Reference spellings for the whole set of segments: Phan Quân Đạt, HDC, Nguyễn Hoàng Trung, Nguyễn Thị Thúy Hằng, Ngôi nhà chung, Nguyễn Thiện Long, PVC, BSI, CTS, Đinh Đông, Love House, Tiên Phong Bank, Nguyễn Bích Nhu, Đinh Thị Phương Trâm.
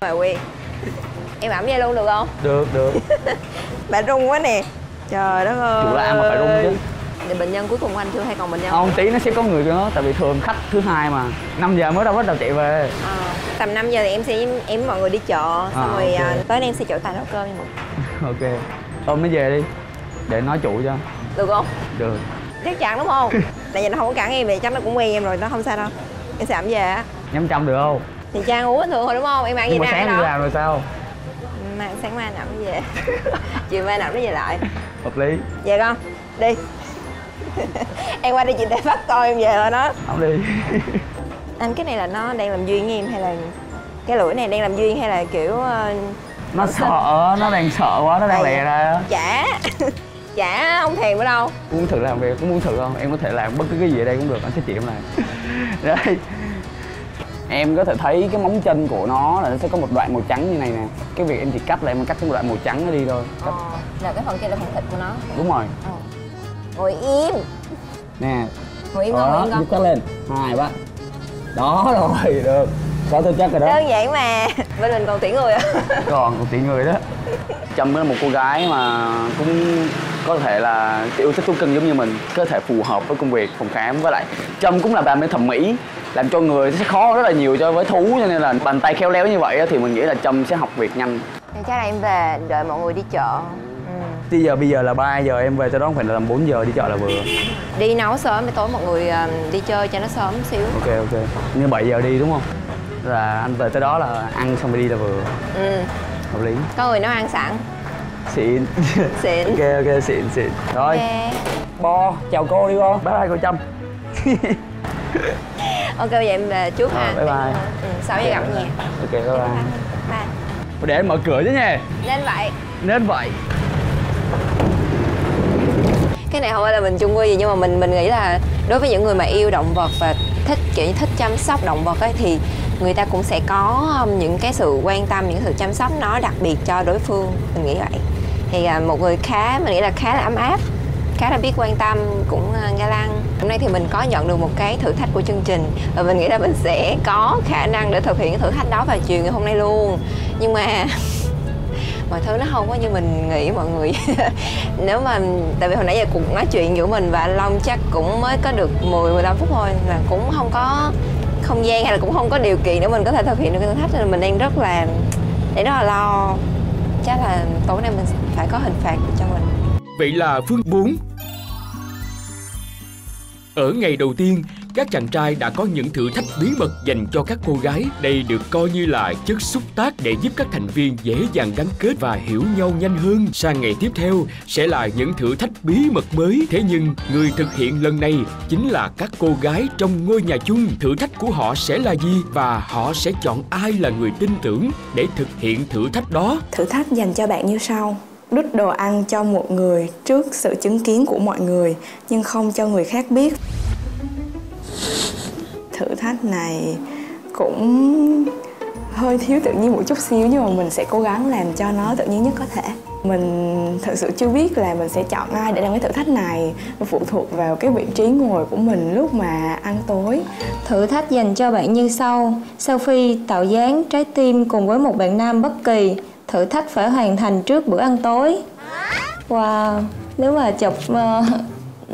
Mời Quyên. Em ẩm dây luôn được không? Được, được. Bà rung quá nè. Trời đất ơi. Dù là ăn mà phải rung chứ. Thì bệnh nhân cuối cùng anh chưa hay còn bệnh nhân? Không, tí nó sẽ có người nữa. Tại vì thường khách thứ hai mà 5 giờ mới đâu bắt đầu chạy về. Tầm 5 giờ thì em sẽ em mọi người đi chợ. Xong rồi okay. Tối nay em sẽ chở tài nấu cơm nha mọi người. Ok. Hôm nó về đi. Để nói chủ cho. Được không? Được. Chắc chắn đúng không? Tại vì nó không có cản em thì chắc nó cũng quen em rồi. Nó không sao đâu. Em sẽ ẩm về á. Nhắm chăm được không? Thì Trang uống bình thường thôi đúng không? Em ăn gì nào đó? Đi làm rồi sao? Mang sáng mai nằm về. Chiều mai nằm nó về lại. Hợp lý. Về con. Đi. Em qua đây chị để bắt coi em về rồi đó. Không đi. Anh cái này là nó đang làm duyên với em hay là cái lưỡi này đang làm duyên hay là kiểu nó sợ, nó đang sợ quá, nó đang lè ra đó. Chả chả không thèm ở đâu. Muốn thử làm việc, cũng muốn thử không? Em có thể làm bất cứ cái gì ở đây cũng được, anh sẽ chỉ em làm. Đấy. Em có thể thấy cái móng chân của nó là nó sẽ có một đoạn màu trắng như này nè. Cái việc em chỉ cắt là em cắt cái một đoạn màu trắng nó đi thôi. Là cái phần kia là phần thịt của nó. Đúng rồi. Ngồi im. Nè. Ngồi im không? Ngồi im không? Lên. Hai ba. Đó rồi, được. Có tôi chắc rồi đó. Đơn giản mà. Bên mình còn tuyển người á. Còn tuyển người đó. Trâm là một cô gái mà cũng có thể là yêu thích thú cưng giống như mình. Cơ thể phù hợp với công việc phòng khám. Với lại Trâm cũng là bạn bên thẩm mỹ, làm cho người sẽ khó rất là nhiều cho với thú, cho nên là bàn tay khéo léo như vậy thì mình nghĩ là Trâm sẽ học việc nhanh. Chắc là em về đợi mọi người đi chợ. Bây giờ là 3 giờ em về tới đó không phải là 4 giờ, đi chợ là vừa. Đi nấu sớm để tối mọi người đi chơi cho nó sớm xíu. Ok ok. Như 7 giờ đi đúng không? Là anh về tới đó là ăn xong rồi đi là vừa. Hợp lý. Có người nấu ăn sẵn. Xịn. Xịn. Ok ok, xịn xịn. Rồi. Okay. Bo, chào cô đi con. Bye bye cô Trâm. Ok vậy em về trước ha. Bye bye. 6 giờ gặp nha. Ok bye bye. Bye. Để em mở cửa chứ nha. Nên vậy. Nên vậy. Cái này không phải là mình chung quy gì nhưng mà mình nghĩ là đối với những người mà yêu động vật và thích kiểu như thích chăm sóc động vật ấy thì người ta cũng sẽ có những cái sự quan tâm, những sự chăm sóc nó đặc biệt cho đối phương, mình nghĩ vậy. Thì một người mình nghĩ là khá là ấm áp, khá là biết quan tâm, cũng ga lăng. Hôm nay thì mình có nhận được một cái thử thách của chương trình và mình nghĩ là mình sẽ có khả năng để thực hiện cái thử thách đó vào chiều ngày hôm nay luôn. Nhưng mà mọi thứ nó không có như mình nghĩ mọi người. Nếu mà tại vì hồi nãy giờ cuộc nói chuyện giữa mình và anh Long chắc cũng mới có được 10-15 phút thôi, là cũng không có không gian hay là cũng không có điều kiện để mình có thể thực hiện được cái thử thách, nên mình đang rất là lo. Chắc là tối nay mình phải có hình phạt cho mình. Vậy là phương 4. Ở ngày đầu tiên, các chàng trai đã có những thử thách bí mật dành cho các cô gái. Đây được coi như là chất xúc tác để giúp các thành viên dễ dàng gắn kết và hiểu nhau nhanh hơn. Sang ngày tiếp theo sẽ là những thử thách bí mật mới. Thế nhưng người thực hiện lần này chính là các cô gái trong ngôi nhà chung. Thử thách của họ sẽ là gì và họ sẽ chọn ai là người tin tưởng để thực hiện thử thách đó. Thử thách dành cho bạn như sau. Đút đồ ăn cho một người trước sự chứng kiến của mọi người nhưng không cho người khác biết. Thử thách này cũng hơi thiếu tự nhiên một chút xíu nhưng mà mình sẽ cố gắng làm cho nó tự nhiên nhất có thể. Mình thật sự chưa biết là mình sẽ chọn ai để làm cái thử thách này, phụ thuộc vào cái vị trí ngồi của mình lúc mà ăn tối. Thử thách dành cho bạn như sau. Selfie tạo dáng trái tim cùng với một bạn nam bất kỳ. Thử thách phải hoàn thành trước bữa ăn tối. Wow, nếu mà chụp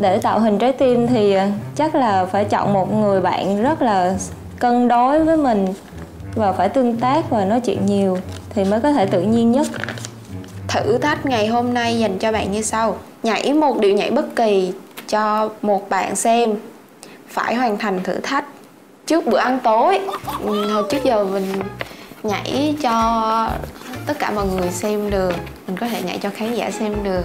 để tạo hình trái tim thì chắc là phải chọn một người bạn rất là cân đối với mình và phải tương tác và nói chuyện nhiều thì mới có thể tự nhiên nhất. Thử thách ngày hôm nay dành cho bạn như sau. Nhảy một điệu nhảy bất kỳ cho một bạn xem. Phải hoàn thành thử thách trước bữa ăn tối. Hồi trước giờ mình nhảy cho tất cả mọi người xem được. Mình có thể nhảy cho khán giả xem được.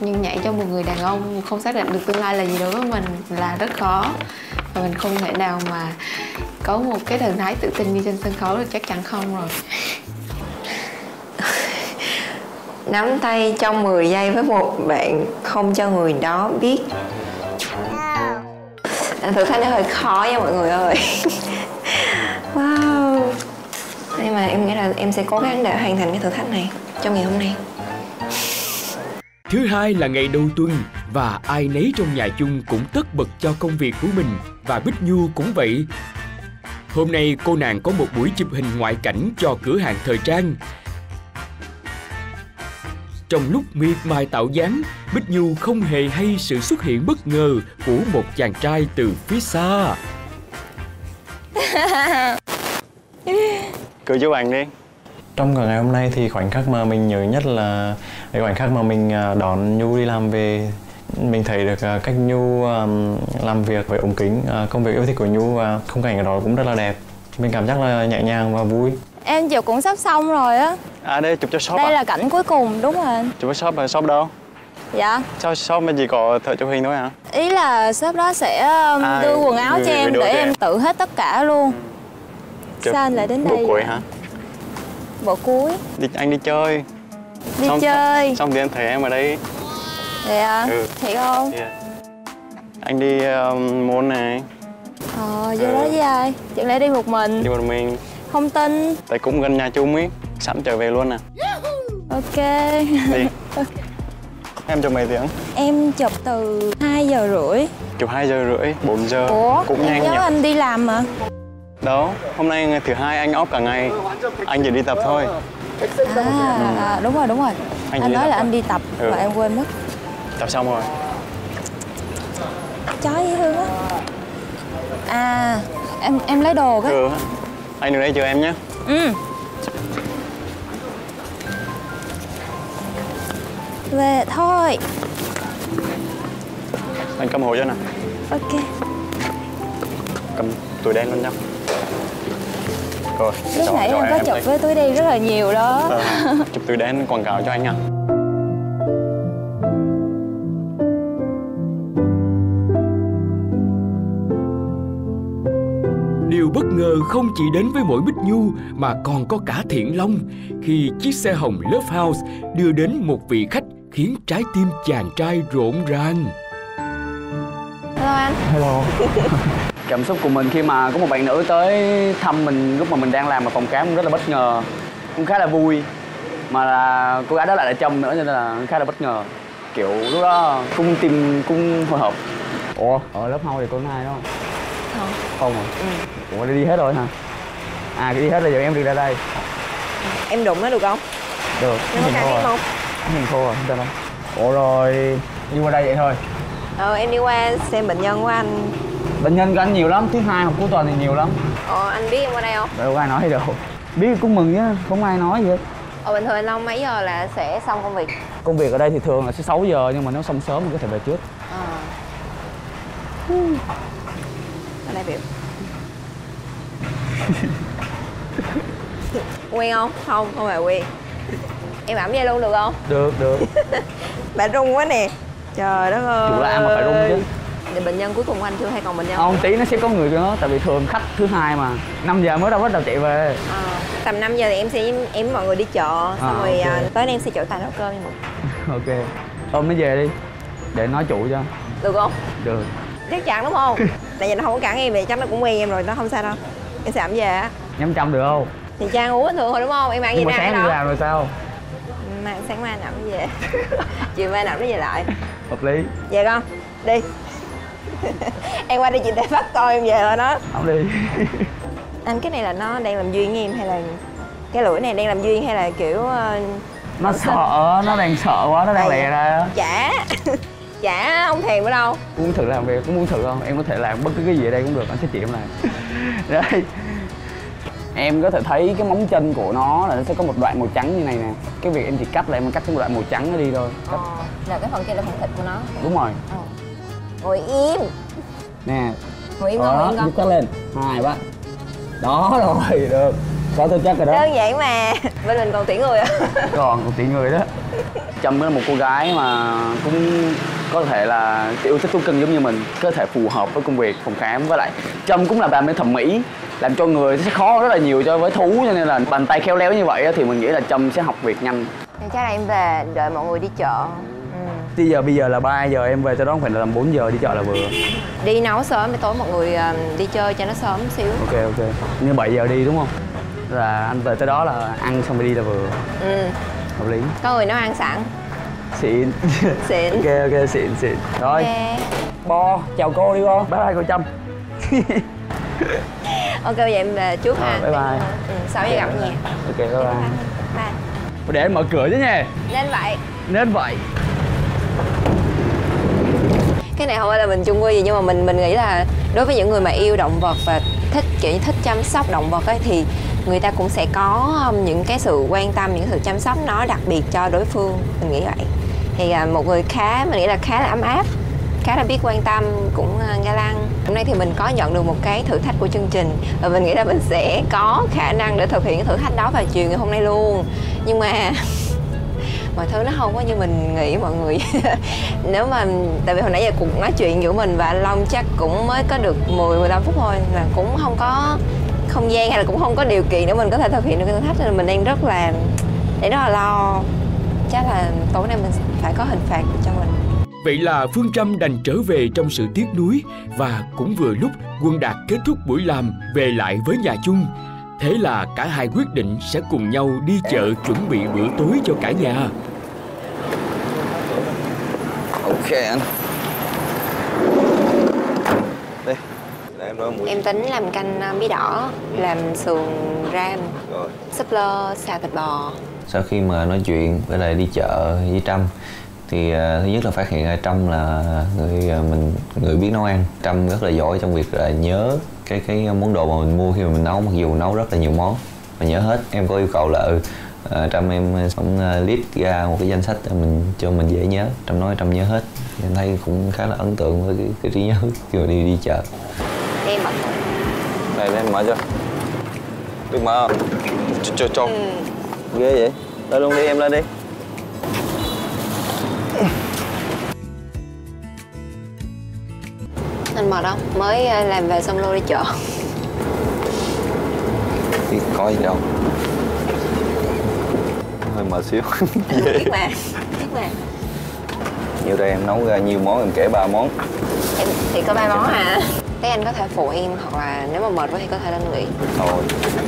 Nhưng nhảy cho một người đàn ông không xác định được tương lai là gì đối với mình là rất khó. Và mình không thể nào mà có một cái thần thái tự tin như trên sân khấu được, chắc chắn không rồi. Nắm tay trong 10 giây với một bạn, không cho người đó biết. Thử thách nó hơi khó nha mọi người ơi. Wow. Nhưng mà em nghĩ là em sẽ cố gắng để hoàn thành cái thử thách này trong ngày hôm nay. Thứ hai là ngày đầu tuần và ai nấy trong nhà chung cũng tất bật cho công việc của mình và Bích Nhu cũng vậy. Hôm nay cô nàng có một buổi chụp hình ngoại cảnh cho cửa hàng thời trang. Trong lúc miệt mài tạo dáng, Bích Nhu không hề hay sự xuất hiện bất ngờ của một chàng trai từ phía xa. Cười cho bạn đi. Trong cả ngày hôm nay thì khoảnh khắc mà mình nhớ nhất là khoảnh khắc mà mình đón Nhu đi làm về. Mình thấy được cách Nhu làm việc với ống kính, công việc yêu thích của Nhu và khung cảnh ở đó cũng rất là đẹp. Mình cảm giác là nhẹ nhàng và vui. Em chịu cũng sắp xong rồi á. À đây chụp cho shop. Đây là cảnh cuối cùng đúng rồi. Chụp cho shop là shop đâu? Dạ. Sao shop mà chỉ có thợ chụp hình thôi hả? Ý là shop đó sẽ đưa quần áo cho em để em tự hết tất cả luôn. Chụp sao anh lại đến đây? Bộ cuối hả? Bộ cuối. Anh đi chơi. Đi xong, chơi. Xong thì anh thấy em ở đây. Vậy à? Ừ. Thiệt không? Yeah. Anh đi môn này. Vô đó với ai? Chẳng lẽ đi một mình? Đi một mình. Không tin. Tại cũng gần nhà chung ý. Sẵn trở về luôn nè. Ok. Đi. Okay. Em chụp mấy tiếng? Em chụp từ 2 giờ rưỡi. Chụp 2 giờ rưỡi, 4 giờ. Ủa? Cũng nhanh nhỉ? Anh đi làm mà. Đâu, hôm nay ngày thứ hai anh off cả ngày. Anh chỉ đi tập thôi. À, đúng rồi. Anh nói là anh đi tập mà em quên mất. Tập xong rồi. Chó dễ thương á. À, em lấy đồ á. Ừ. Anh đừng đây chờ em nhé. Ừ. Về thôi. Anh cầm hộ cho nè. Ok. Cầm túi đen luôn nhau. Rồi. Lúc nãy em có chụp với túi đen rất là nhiều đó. Chụp túi đen quảng cáo cho anh à. Điều bất ngờ không chỉ đến với mỗi Bích Nhu mà còn có cả Thiện Long khi chiếc xe hồng Love House đưa đến một vị khách khiến trái tim chàng trai rộn ràng. Hello anh. Hello. Cảm xúc của mình khi mà có một bạn nữ tới thăm mình lúc mà mình đang làm ở phòng khám rất là bất ngờ, cũng khá là vui. Mà là cô gái đó lại là chồng nữa nên là khá là bất ngờ. Kiểu lúc đó cũng cũng hồi hộp. Ủa, ở Love House thì có ai đó không? Không. Không à? Ừ. Ủa đi hết rồi hả? À đi hết là giờ em đi ra đây. Em đụng nó được không? Được. Nó căng em không? Nhìn khô rồi, không sao đâu. Ủa rồi, đi qua đây vậy thôi? Ờ, em đi qua xem bệnh nhân của anh. Bệnh nhân của anh nhiều lắm, thứ hai hoặc cuối tuần thì nhiều lắm. Anh biết em qua đây không? Đâu có ai nói đâu. Biết cũng mừng chứ, không ai nói gì hết. Bình thường anh Long mấy giờ là sẽ xong công việc? Công việc ở đây thì thường là sẽ 6 giờ nhưng mà nếu xong sớm mình có thể về trước. Đại biểu. Quen không? Không phải quen. Em ẩm dây luôn được không? Được. Bà rung quá nè. Trời đất ơi. Chủ là mà phải rung chứ. Thì bệnh nhân cuối cùng của anh chưa hay còn bệnh nhân? Không, tí nó sẽ có người nữa. Tại vì thường khách thứ hai mà 5 giờ mới đâu bắt đầu chạy về. Tầm 5 giờ thì em sẽ em mọi người đi chợ. Xong rồi okay. Tới đây em sẽ chở tài nấu cơm nhưng mà. Ok. Ôm nó về đi. Để nói chủ cho. Được không? Được. Chắc chắn đúng không? Tại vì nó không có cản em vậy chắc nó cũng quen em rồi, nó không sao đâu. Em sẽ ẩm về á. Nhắm chăm được không? Thì Trang uống bình thường thôi đúng không? Em ăn gì nào sáng đi làm rồi sao? Mà sáng mai anh ẩm về. Chiều mai anh ẩm nó về lại. Hợp lý. Về con, đi. Em qua đi chị để bắt coi em về rồi đó. Không đi. Anh cái này là nó đang làm duyên với em hay là cái lưỡi này đang làm duyên hay là kiểu... Nó sợ, nó đang sợ quá, nó đang lè ra á. Chả. Dạ, không thèm ở đâu. Muốn thử làm việc, cũng muốn thử không? Em có thể làm bất cứ cái gì ở đây cũng được, anh sẽ chỉ em làm. Đấy. Em có thể thấy cái móng chân của nó là nó sẽ có một đoạn màu trắng như này nè. Cái việc em chỉ cắt là em cắt cái đoạn màu trắng nó đi thôi. Là cái phần kia là phần thịt của nó. Đúng rồi. Ngồi im. Nè. Ngồi im con, giúp cắt lên. Hài quá. Đó rồi, được. Có tôi chắc rồi đó. Đơn giản mà. Bên mình còn tuyển người à? Còn tuyển người đó. Trâm mới là một cô gái mà cũng có thể là yêu thích thú cưng giống như mình, có thể phù hợp với công việc phòng khám, với lại Trâm cũng là làm bên thẩm mỹ, làm cho người sẽ khó rất là nhiều cho với thú, cho nên là bàn tay khéo léo như vậy thì mình nghĩ là Trâm sẽ học việc nhanh. Em chắc là em về đợi mọi người đi chợ. Bây giờ là 3 giờ em về, cho đó không phải là làm 4 giờ, đi chợ là vừa. Đi nấu sớm để tối mọi người đi chơi cho nó sớm xíu. Ok. Như 7 giờ đi đúng không? Là anh về tới đó là ăn xong rồi đi là vừa. Hợp lý. Có người nấu ăn sẵn. Xịn. Ok, xịn. Rồi. Bo, chào cô đi con. Bye bye cô Trâm. Ok vậy em về trước ha. Bye bye. Ừ, sau giờ gặp nha. Ok bye bye. Để em mở cửa chứ nha. Nên vậy. Nên vậy. Cái này không phải là mình chung quy gì, nhưng mà mình nghĩ là đối với những người mà yêu động vật và thích kiểu như thích chăm sóc động vật ấy, thì người ta cũng sẽ có những cái sự quan tâm, những sự chăm sóc nó đặc biệt cho đối phương, mình nghĩ vậy. Thì một người mình nghĩ là khá là ấm áp, khá là biết quan tâm, cũng ga lăng. Hôm nay thì mình có nhận được một cái thử thách của chương trình và mình nghĩ là mình sẽ có khả năng để thực hiện cái thử thách đó vào chiều ngày hôm nay luôn. Nhưng mà mọi thứ nó không có như mình nghĩ mọi người. Nếu mà tại vì hồi nãy giờ cuộc nói chuyện giữa mình và anh Long chắc cũng mới có được 10-15 phút thôi, là cũng không có không gian hay là cũng không có điều kiện để mình có thể thực hiện được cái thử thách, nên mình đang rất là lo. Chắc là tối nay mình phải có hình phạt cho mình. Vậy là Phương Trâm đành trở về trong sự tiếc nuối, và cũng vừa lúc Quân Đạt kết thúc buổi làm về lại với nhà chung. Thế là cả hai quyết định sẽ cùng nhau đi chợ chuẩn bị bữa tối cho cả nhà. Ok anh. Đây. Em tính làm canh bí đỏ, làm sườn ram, súp lơ, xào thịt bò. Sau khi mà nói chuyện với lại đi chợ với Trâm thì thứ nhất là phát hiện ra Trâm là người biết nấu ăn. Trâm rất là giỏi trong việc là nhớ cái món đồ mà mình mua khi mà mình nấu, mặc dù nấu rất là nhiều món mà nhớ hết. Em có yêu cầu là Trâm em cũng list ra một cái danh sách cho mình dễ nhớ. Trâm nói Trâm nhớ hết. Em thấy cũng khá là ấn tượng với cái trí nhớ khi mà đi chợ. Em mở. Đây em mở cho. Được mở không? Cho. Ghê vậy. Lên luôn đi, em lên đi. Anh mệt không? Mới làm về xong lô đi chợ. Thì có gì đâu. Hơi mệt xíu. Tiếc mà. Nhiều đây em nấu ra nhiều món, em kể 3 món. Em thì có 3 món hả? Thế anh có thể phụ em, hoặc là nếu mà mệt quá thì có thể lên nghỉ. Thôi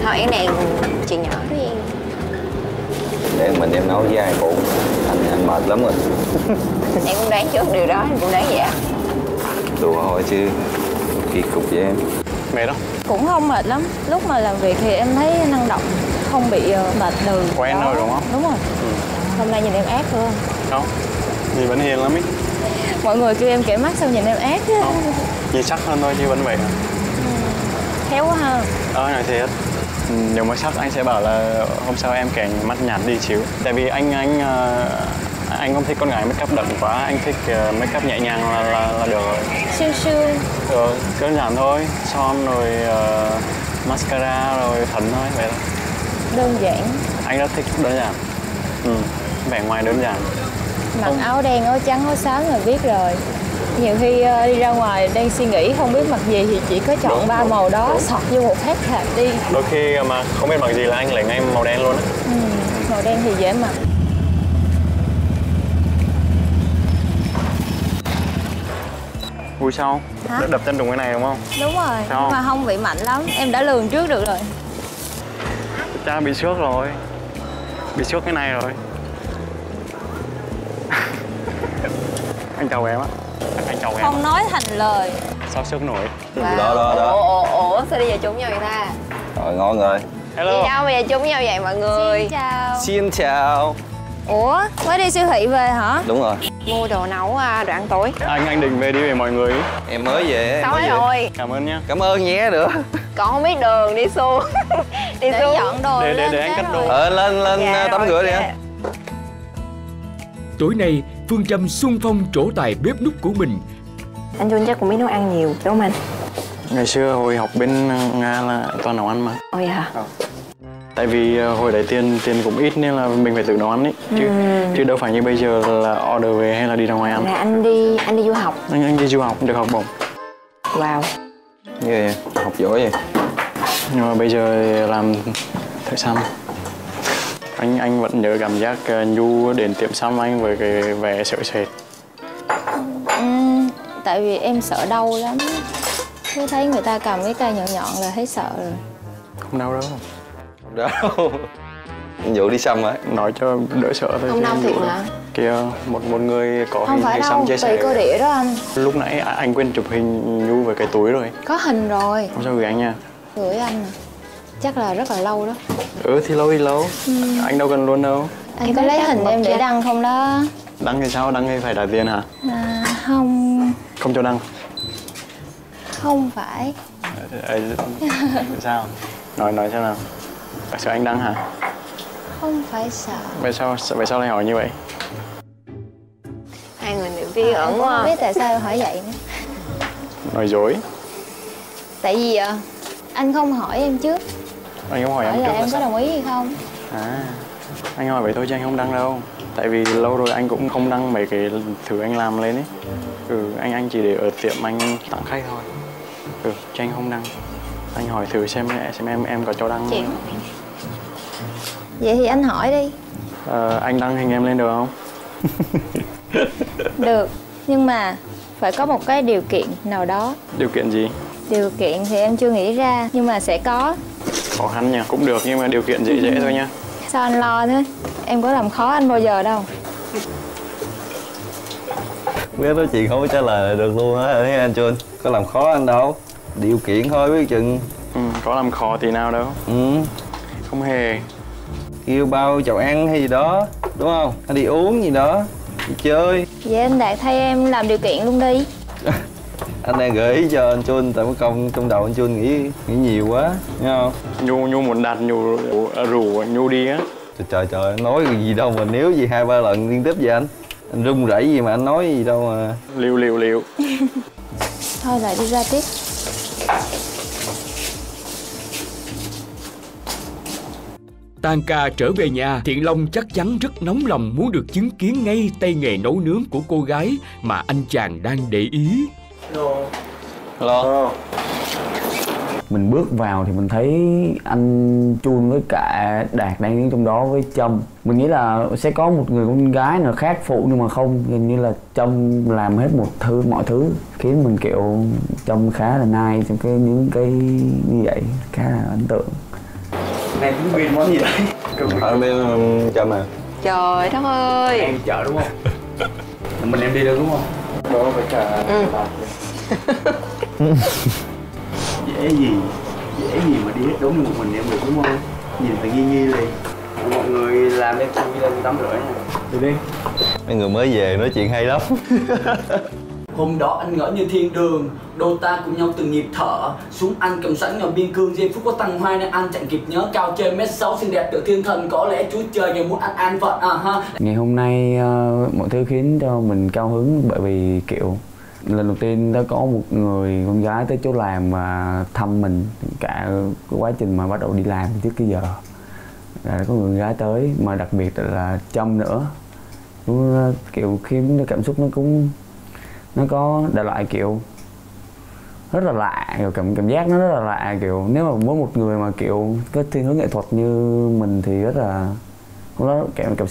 cái này chuyện nhỏ riêng. Để mình em nấu với ai phụ. Anh mệt lắm rồi. Em cũng đoán trước điều đó, anh cũng đoán vậy ạ. Đùa thôi chứ kỳ cục với em. Mệt không? Cũng không mệt lắm. Lúc mà làm việc thì em thấy năng động, không bị mệt từ quen rồi đúng không? Đúng rồi. Hôm nay nhìn em ác luôn. Không, vì vẫn hiền lắm ý. Mọi người kêu em kẻ mắt sao nhìn em ác chứ. Vì sắc hơn thôi chứ vẫn vậy hả? Khéo quá ha. Nói thiệt. Nếu mà sắc anh sẽ bảo là hôm sau em kẻ mắt nhạt đi xíu. Tại vì anh không thích con gái make up đậm quá, anh thích make up nhẹ nhàng là được rồi. Siêu siêu. Rồi, đơn giản thôi, son rồi mascara rồi phấn thôi, vậy thôi. Đơn giản. Anh rất thích đơn giản. Vẻ ngoài đơn giản. Mặc áo đen, áo trắng, áo xám là biết rồi. Nhiều khi đi ra ngoài đang suy nghĩ không biết mặc gì thì chỉ có chọn 3 màu đó, sọt vô một hết hạt đi. Đôi khi mà không biết mặc gì là anh lại ngay màu đen luôn á. Màu đen thì dễ mặc. Vui sao? Đã đập chân trùng cái này đúng không? Đúng rồi, sao? Nhưng mà không bị mạnh lắm, em đã lường trước được rồi. Cha bị xước rồi, bị xước cái này rồi. Anh chào em á, anh chào em. Không nói thành lời. Sao xước nổi? Wow. Đó. Ủa, sao đi về chung nhau vậy ta? Rồi ngon rồi. Hello. Đi đâu mà về chung nhau vậy mọi người? Xin chào. Xin chào. Ủa, mới đi siêu thị về hả? Đúng rồi. Mua đồ nấu đoạn tối. Anh định về đi về mọi người. Em mới về. Tối rồi. Cảm ơn nhé. Cảm ơn nhé nữa. Còn không biết đường đi xuống. Đi để xuống dọn đồ để anh cất đồ. Lên dạ, tắm rửa đi anh. Tối nay Phương Trâm xung phong trổ tài bếp núc của mình. Anh Jun chắc cũng biết nấu ăn nhiều đúng không anh? Ngày xưa hồi học bên Nga là toàn nấu ăn mà. Ôi dạ. Tại vì hồi đấy tiền cũng ít nên là mình phải tự nấu ăn ấy, chứ đâu phải như bây giờ là order về hay là đi ra ngoài ăn. Là anh đi du học. Anh đi du học được học bổng. Wow. Ghê, học giỏi vậy. Nhưng mà bây giờ làm thợ xăm. Anh vẫn nhớ cảm giác Nhu đến tiệm xăm anh với cái vẻ sợ sệt. Tại vì em sợ đau lắm. Cứ thấy người ta cầm cái cây nhọn là thấy sợ rồi. Không đau đâu. Đâu. Vụ đi xăm á, nói cho đỡ sợ thôi. Không đau thiệt hả? Kìa, một người có không hình xăm chia sẻ. Không phải đâu, tùy cơ địa đó anh. Lúc nãy anh quên chụp hình Nhu với cái túi rồi. Có hình rồi. Không sao gửi anh nha. Gửi anh chắc là rất là lâu đó. Ừ thì lâu thì lâu, anh đâu cần luôn đâu. Anh có lấy hình em để đăng không đó? Đăng thì sao, đăng thì phải trả tiền hả? À không. Không cho đăng? Không phải. Sao? Nói sao nào? Phải sợ anh đăng hả? Không phải sợ. Vậy sao lại hỏi như vậy? Hai người nữ vi ẩn quá. Không biết tại sao em hỏi vậy nữa. Nói dối. Tại vì anh không hỏi em trước. Anh không hỏi em trước là em có đồng ý hay không? À, anh hỏi vậy thôi chứ anh không đăng đâu. Tại vì lâu rồi anh cũng không đăng mấy cái thứ anh làm lên ấy. Ừ, anh chỉ để ở tiệm anh tặng khách thôi. Ừ, chứ anh không đăng. Anh hỏi thử xem em có cho đăng không. Vậy thì anh hỏi đi. Anh đăng hình em lên được không? Được, nhưng mà phải có một cái điều kiện nào đó. Điều kiện gì? Điều kiện thì em chưa nghĩ ra, nhưng mà sẽ có. Khó khăn nhỉ, cũng được nhưng mà điều kiện dễ thôi nha. Sao anh lo thế? Em có làm khó anh bao giờ đâu. Biết đó chị không có trả lời được luôn á, thấy anh chưa? Có làm khó anh đâu. Điều kiện thôi biết chừng. Ừ, có làm khó thì nào đâu. Ừ. Không hề. Kêu bao chầu ăn hay gì đó, đúng không? Hay đi uống gì đó, đi chơi. Vậy anh Đạt thay em làm điều kiện luôn đi. Anh đang gợi ý cho anh Chun, tại mất công trong đầu anh Chun nghĩ nhiều quá, nghe không? Nhu muốn Đạt rủ Nhu đi á. Trời, nói gì đâu mà nếu gì 2-3 lần liên tiếp vậy anh run rẩy gì mà anh nói gì đâu mà. Liệu. Thôi lại đi ra tiếp. Tan ca trở về nhà, Thiện Long chắc chắn rất nóng lòng muốn được chứng kiến ngay tay nghề nấu nướng của cô gái mà anh chàng đang để ý. Hello. Mình bước vào thì mình thấy anh Chun với cả Đạt đang đứng trong đó với Trâm. Mình nghĩ là sẽ có một người con gái nào khác phụ, nhưng mà không, hình như là Trâm làm hết mọi thứ khiến mình kiểu Trâm khá là nice trong những cái như vậy, khá là ấn tượng. Em cũng quên món gì đấy. Ở bên Trâm à? Trời đất ơi. Em chợ đúng không? Mình em đi đâu đúng không? Đó với cả Đạt. Dễ gì mà đi hết đúng một mình em được đúng không? Nhìn phải nghi liền. Mọi người làm em chui lên 8 rưỡi nha. Đi đi. Mấy người mới về nói chuyện hay lắm. Hôm đó anh ngỡ như thiên đường, đôi ta cùng nhau từng nhịp thở. Xuống anh cầm sẵn nhỏ biên cương, giây phút có tăng hoa nên anh chẳng kịp nhớ. Cao trên 1m6 xinh đẹp tự thiên thần, có lẽ Chúa Trời ngày muốn anh vật Ngày hôm nay mọi thứ khiến cho mình cao hứng, bởi vì kiểu lần đầu tiên đã có một người con gái tới chỗ làm và thăm mình cả cái quá trình mà bắt đầu đi làm trước cái giờ. Đã có người con gái tới, mà đặc biệt là Trâm nữa. Cũng kiểu khiến cảm xúc nó có đại loại kiểu rất là lạ, kiểu cảm giác nó rất là lạ, kiểu nếu mà mỗi một người mà kiểu có thiên hướng nghệ thuật như mình thì rất là cảm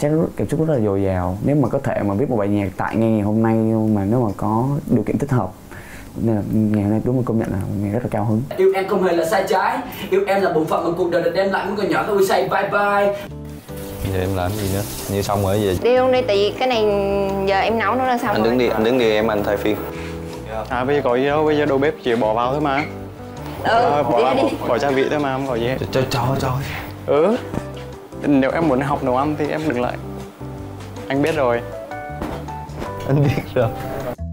xúc rất là dồi dào. Nếu mà có thể mà viết một bài nhạc tại ngày hôm nay mà nếu mà có điều kiện thích hợp, nên là ngày hôm nay đúng là công nhận là ngày rất là cao hứng. Yêu em không hề là sai trái, yêu em là bổn phận mà cuộc đời đã đem lại. Muốn con nhỏ tôi say bye bye. Giờ em làm gì nữa? Như xong rồi về. Đi luôn đi, tại vì cái này giờ em nấu nó là xong. Anh đứng đi, anh thay phiên. À bây giờ có gì đâu, bây giờ đồ bếp chỉ bỏ vào thôi mà. Ừ, bỏ gia vị thôi mà, không có gì hết. Trời. Ừ. Nếu em muốn học nấu ăn thì em đừng lại. Anh biết rồi.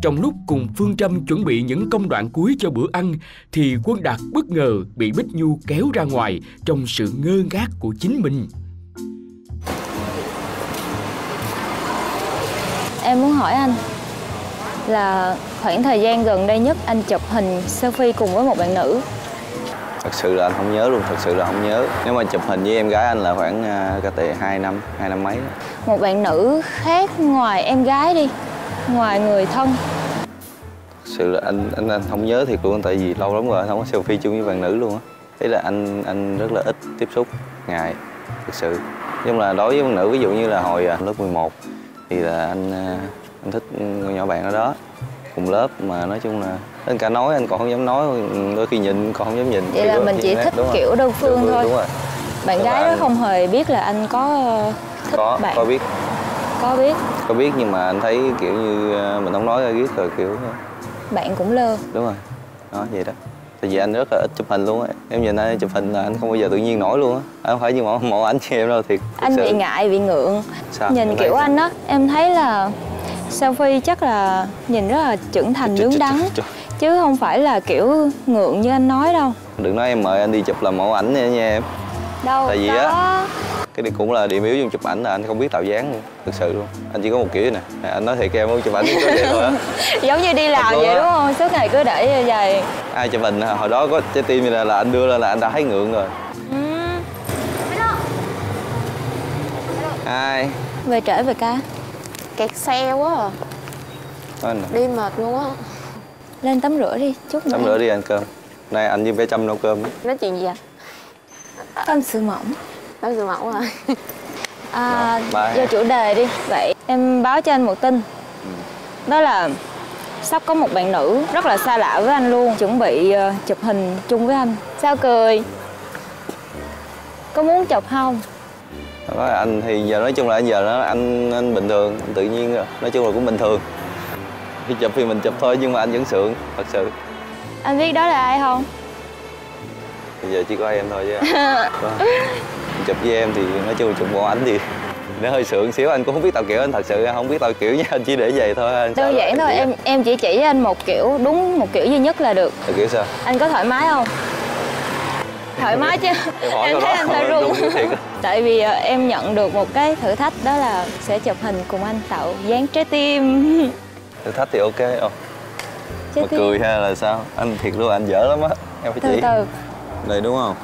Trong lúc cùng Phương Trâm chuẩn bị những công đoạn cuối cho bữa ăn thì Quân Đạt bất ngờ bị Bích Nhu kéo ra ngoài trong sự ngơ ngác của chính mình. Em muốn hỏi anh là khoảng thời gian gần đây nhất anh chụp hình selfie cùng với một bạn nữ. Thật sự là anh không nhớ luôn, Nếu mà chụp hình với em gái anh là khoảng cả tệ 2 năm mấy. Một bạn nữ khác ngoài em gái đi, ngoài người thân. Thật sự là anh không nhớ thiệt luôn, tại vì lâu lắm rồi anh không có selfie chung với bạn nữ luôn á. Thế là anh rất là ít tiếp xúc ngại, thật sự. Nhưng mà đối với bạn nữ, ví dụ như là hồi lớp 11 thì là anh thích con nhỏ bạn ở đó cùng lớp, mà nói chung là anh cả nói anh còn không dám nói, đôi khi nhìn còn không dám nhìn. Vậy là mình chỉ thích kiểu đơn phương thôi. Đúng rồi. Bạn gái đó không hề biết là anh có thích bạn. Có biết nhưng mà anh thấy kiểu như mình không nói ra biết rồi kiểu. Bạn cũng lơ. Đúng rồi. Đó vậy đó. Tại vì anh rất là ít chụp hình luôn á. Em nhìn anh chụp hình là anh không bao giờ tự nhiên nổi luôn á. Anh không phải như mẫu ảnh như em đâu thiệt. Anh bị ngại, bị ngượng. Sao? Nhìn em kiểu anh á, em thấy là selfie chắc là nhìn rất là trưởng thành, đứng đắn. Chứ không phải là kiểu ngượng như anh nói đâu. Đừng nói em mời anh đi chụp làm mẫu ảnh nha em. Đâu tại vì á, cái này cũng là điểm yếu trong chụp ảnh là anh không biết tạo dáng luôn, thực sự luôn. Anh chỉ có một kiểu này nè, anh nói thiệt em muốn chụp ảnh có vậy thôi á. Giống như đi làm vậy đúng không? Suốt ngày cứ để vậy. Ai chụp hình hồi đó có trái tim như là anh đưa lên là anh đã thấy ngượng rồi. Ai về trễ về ca? Kẹt xe quá à. Anh đi mệt luôn á. Lên tắm rửa đi, chút nữa. Tắm rửa đi ăn cơm. Nay anh với bé Trâm nấu cơm. Nói chuyện gì vậy? Tâm sự mỏng. Tâm sự mỏng à? Vô chủ đề đi. Vậy em báo cho anh một tin. Đó là sắp có một bạn nữ rất là xa lạ với anh luôn, chuẩn bị chụp hình chung với anh. Sao cười? Có muốn chụp không? Đó, anh thì giờ nói chung là giờ đó anh bình thường, anh tự nhiên rồi. Nói chung là cũng bình thường. Khi chụp thì mình chụp thôi, nhưng mà anh vẫn sượng, thật sự. Anh biết đó là ai không? Bây giờ chỉ có em thôi chứ. Chụp với em thì nói chung chụp bộ ảnh thì nó hơi sượng xíu, anh cũng không biết tạo kiểu, anh thật sự không biết tạo kiểu nha, anh chỉ để vậy thôi. Anh đơn giản thôi, em chỉ anh một kiểu, đúng một kiểu duy nhất là được. Kiểu sao? Anh có thoải mái không? Thoải mái chứ. Em thấy anh hơi run. Tại vì em nhận được một cái thử thách, đó là sẽ chụp hình cùng anh tạo dáng trái tim. Thử thách thì ok. Mà cười ha là sao? Anh thiệt luôn, anh dở lắm á. Em phải chỉ. Từ từ. Đây đúng không?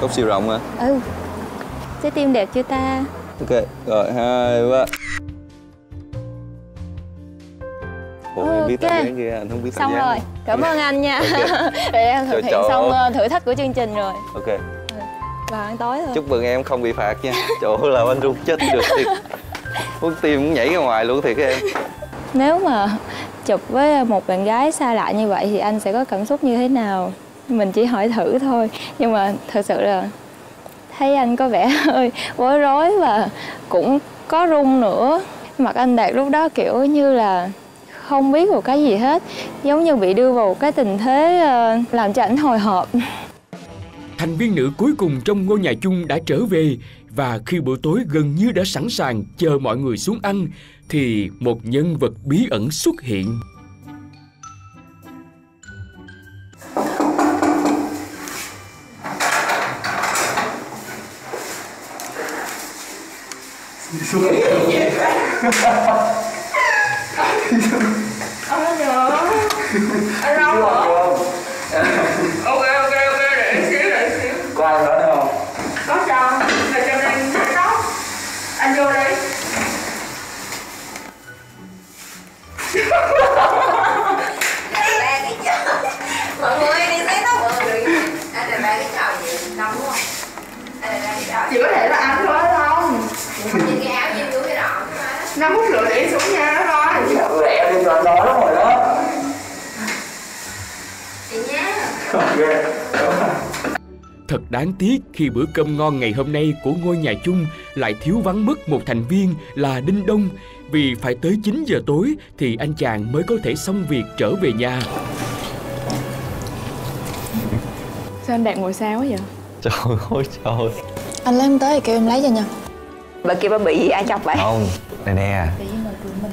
Góc siêu rộng hả? Ừ. Trái tim đẹp chưa ta? Ok, rồi 2, 3. Ủa em biết tao dán kia, anh không biết tao dán. Xong rồi, cảm ơn anh nha. Để em thực hiện xong thử thách của chương trình rồi. Ok. Vào ăn tối rồi. Chúc mừng em không bị phạt nha. Trời ơi làm anh run chết được thiệt. Muốn tim cũng nhảy ra ngoài luôn thiệt em. Nếu mà chụp với một bạn gái xa lạ như vậy thì anh sẽ có cảm xúc như thế nào? Mình chỉ hỏi thử thôi, nhưng mà thật sự là thấy anh có vẻ hơi bối rối và cũng có run nữa. Mặt anh Đạt lúc đó kiểu như là không biết một cái gì hết, giống như bị đưa vào một cái tình thế làm cho ảnh hồi hộp. Thành viên nữ cuối cùng trong ngôi nhà chung đã trở về, và khi bữa tối gần như đã sẵn sàng chờ mọi người xuống ăn thì một nhân vật bí ẩn xuất hiện. Ok, để xíu. Có ăn đó nữa không? Có chồng, là chồng anh sẽ có. Anh vô đi. Ba cái chồng. Mọi người đi thấy nó mọi người. Anh là ba cái chồng gì? Đông đúng không? Anh là ba cái chồng. Chỉ có thể là ăn thôi không? Những cái áo trên dưới đó. 5 phút nữa để xuống nha nó thôi. Ừ, em đi cho nó lắm rồi đó. Thật đáng tiếc khi bữa cơm ngon ngày hôm nay của ngôi nhà chung lại thiếu vắng mất một thành viên là Đinh Đông, vì phải tới 9 giờ tối thì anh chàng mới có thể xong việc trở về nhà. Sao anh Đạt ngồi sao quá vậy? Trời ơi trời. Anh lấy em tới thì kêu em lấy cho nha. Bà kia bà bị ai chọc vậy? Không, này nè.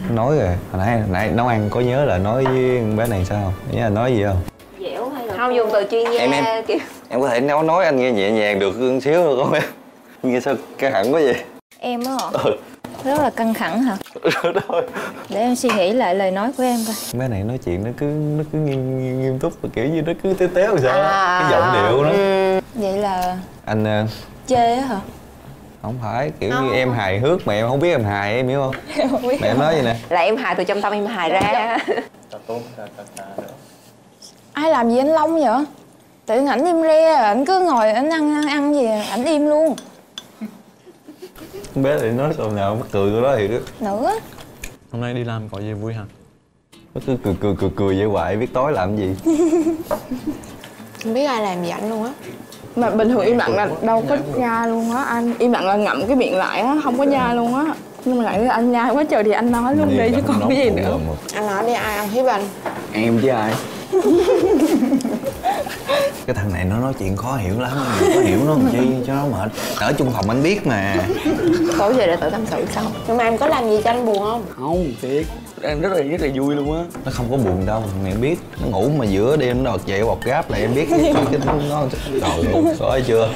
Nói rồi, hồi nãy nấu ăn có nhớ là nói với bé này sao không? Nhớ là nói gì không? Không dùng từ chuyên gia kiểu. Em có thể nói anh nghe nhẹ nhàng được xíu được không em? Nghe sao căng thẳng quá vậy? Em á hả? Ừ. Rất là căng thẳng hả? Rồi. Để em suy nghĩ lại lời nói của em coi. Bé này nói chuyện nó cứ nghiêm túc và kiểu như nó cứ téo téo sao á. Cái giọng điệu nó. Vậy là anh chê á hả? Không phải, kiểu như em hài hước mà em không biết em hài, em hiểu không? Em không biết. Mà em nói vậy nè. Là em hài từ trong tâm em hài ra. Ai làm gì anh Long vậy? Tự ảnh im re, ảnh cứ ngồi ảnh ăn gì, ảnh im luôn. Con bé thì nói câu nào mắc cười của nó thiệt á. Nữa. Hôm nay đi làm có gì vui hả? Nó cứ cười vậy hoài, biết tối làm gì. Không biết ai làm gì ảnh luôn á. Mà bình thường im lặng là đâu có nha luôn á anh. Im lặng là ngậm cái miệng lại á, không có nha luôn á. Nhưng mà lại anh nhai quá trời thì anh nói luôn đi chứ còn cái gì nữa. Anh nói đi, ai ăn hiếp anh? Em chứ ai. cái thằng này nó nói chuyện khó hiểu lắm, mình có hiểu nó làm chi cho nó mệt. Ở chung phòng anh biết mà. Tối về đã tự tâm sự xong. Nhưng mà em có làm gì cho anh buồn không? Không, thiệt. Em rất là vui luôn á. Nó không có buồn đâu, em biết. Nó ngủ mà giữa đêm nó bật dậy bọc gáp lại em biết chứ nó trời ơi chưa.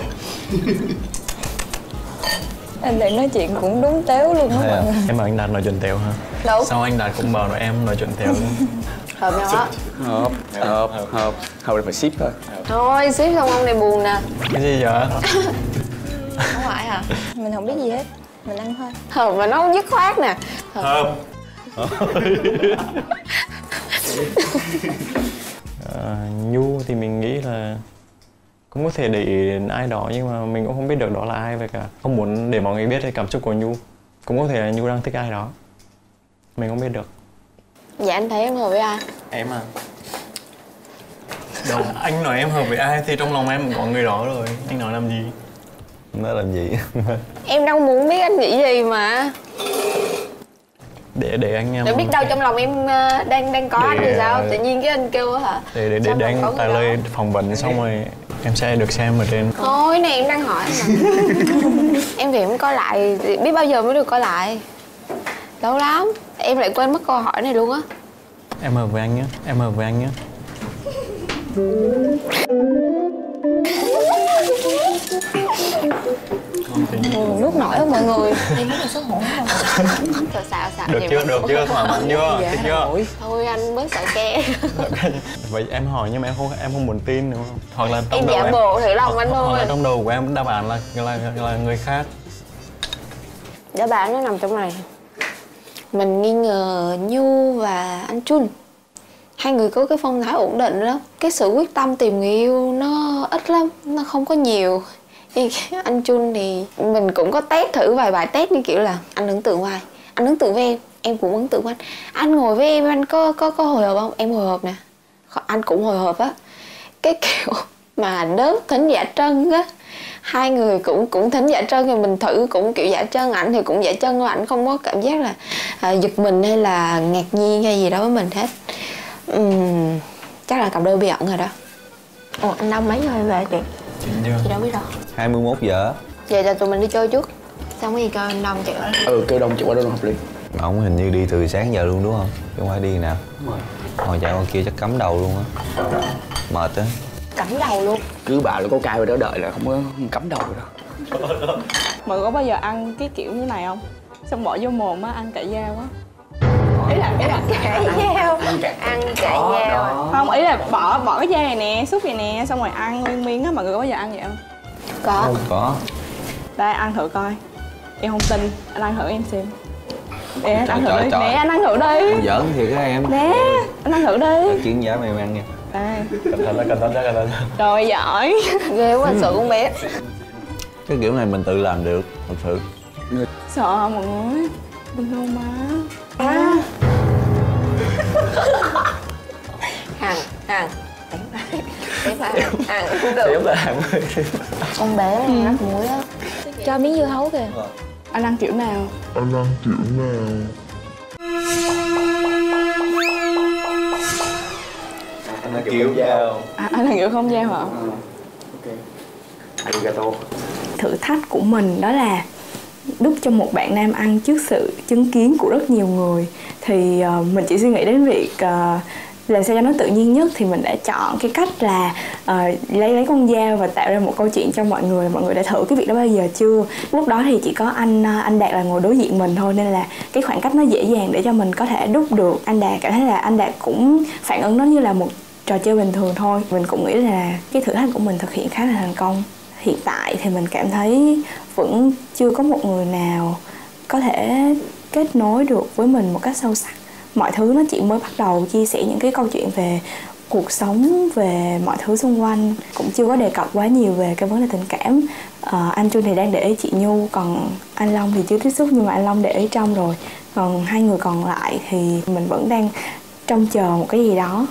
Anh Đạt nói chuyện cũng đúng téo luôn á mọi người. Em mà anh Đạt nói chuyện téo hả? Đúng. Sao anh Đạt cũng bờ rồi em nói chuyện téo luôn. Hợp nhau á. Hợp. Hợp thì phải ship thôi. Thôi ship xong ông này buồn nè. Cái gì vậy? Không phải hả? Mình không biết gì hết. Mình ăn thôi. Hợp mà nó không dứt khoát nè. Hợp. Nhu thì mình nghĩ là cũng có thể để ý đến ai đó nhưng mà mình cũng không biết được đó là ai vậy cả. Không muốn để mọi người biết cảm xúc của Nhu. Cũng có thể là Nhu đang thích ai đó. Mình không biết được. Dạ anh thấy em hợp với ai? Em à? Đâu, anh nói em hợp với ai thì trong lòng em có người đó rồi. Anh nói làm gì? Nói làm gì? Em đâu muốn biết anh nghĩ gì mà. Để anh em... Để biết đâu trong lòng em đang có để, anh thì sao? Tự nhiên cái anh kêu hả? Để anh tài lời phỏng vấn xong rồi em sẽ được xem ở trên. Thôi này em đang hỏi mà. Em thì em coi lại, biết bao giờ mới được coi lại. Lâu lắm. Em lại quên mất câu hỏi này luôn á. Em hợp với anh nhé, em hợp với anh nhé. Nước nổi á mọi người. Em rất là xấu hổ lắm. Sợ sợ. Được chưa, thỏa mãn chưa, thích chưa? Thôi anh bớt sợ ke. Vậy em hỏi nhưng mà em không muốn tin đúng không? Hoặc là trong đầu em giả bộ thử lòng anh thôi. Hoặc là trong đầu của em đáp án là người khác. Đáp án nó nằm trong này. Mình nghi ngờ Nhu và anh Trung. Hai người có cái phong thái ổn định lắm. Cái sự quyết tâm tìm người yêu nó ít lắm, nó không có nhiều. Anh Trung thì mình cũng có test thử vài bài test như kiểu là anh ấn tượng với ai? Anh ấn tượng với em cũng ấn tượng với anh. Anh ngồi với em anh có hồi hộp không? Em hồi hộp nè. Anh cũng hồi hộp á. Cái kiểu mà đớp thính giả trân á. Hai người cũng thính giả trân thì mình thử cũng kiểu giả trân, ảnh thì cũng giả trân thôi, ảnh không có cảm giác là giật mình hay là ngạc nhiên hay gì đó với mình hết. Chắc là cặp đôi bí ẩn rồi đó. Ồ anh Đông mấy giờ về chị? Chị đâu biết đâu. 21 giờ. Vậy là tụi mình đi chơi trước. Xong cái gì kêu anh Đông chạy qua. Ừ kêu Đông chạy qua đó hợp lý. Mà ông hình như đi từ sáng giờ luôn đúng không? Chứ không phải đi nào. Hồi chạy qua kia chắc cắm đầu luôn á. Mệt á. Cắm đầu luôn. Cứ bảo là có cai rồi đó đợi là không có cắm đầu rồi đó. Mọi người có bao giờ ăn cái kiểu như này không? Xong bỏ vô mồm á, ăn cải dao á. Ý là cải dao. Ăn cải dao. Không, ý là bỏ cái dao này nè, xúc này nè, xong rồi ăn nguyên miếng á, mọi người có bao giờ ăn vậy không? Có. Đây ăn thử coi. Em không tin, anh ăn thử em xem. Để anh ăn thử đi. Nè anh ăn thử đi. Không giỡn thiệt á em. Nè, anh ăn thử đi. Chuyện giả mà em ăn nha. Đây. Cẩn thận. Rồi giỏi. Ghê quá sợ con bé. Cái kiểu này mình tự làm được, thật sự. Sợ mọi người. Đừng đâu má. À. Hằng. Tiếp là Hằng. Con bé nó rắc muối á. Cho miếng dưa hấu kìa. Anh ăn kiểu nào? Anh ăn kiểu dao. À, anh ăn kiểu không dao hả? Ok. Arigato. Thử thách của mình đó là đút cho một bạn nam ăn trước sự chứng kiến của rất nhiều người. Thì mình chỉ suy nghĩ đến việc làm sao cho nó tự nhiên nhất. Thì mình đã chọn cái cách là lấy con dao và tạo ra một câu chuyện cho mọi người. Mọi người đã thử cái việc đó bao giờ chưa? Lúc đó thì chỉ có anh Đạt là ngồi đối diện mình thôi. Nên là cái khoảng cách nó dễ dàng để cho mình có thể đúc được. Anh Đạt cảm thấy là anh Đạt cũng phản ứng nó như là một trò chơi bình thường thôi. Mình cũng nghĩ là cái thử thách của mình thực hiện khá là thành công. Hiện tại thì mình cảm thấy vẫn chưa có một người nào có thể kết nối được với mình một cách sâu sắc. Mọi thứ nó chỉ mới bắt đầu chia sẻ những cái câu chuyện về cuộc sống, về mọi thứ xung quanh. Cũng chưa có đề cập quá nhiều về cái vấn đề tình cảm. Anh Trung thì đang để ý chị Nhu, còn anh Long thì chưa tiếp xúc nhưng mà anh Long để ý trong rồi. Còn hai người còn lại thì mình vẫn đang trông chờ một cái gì đó.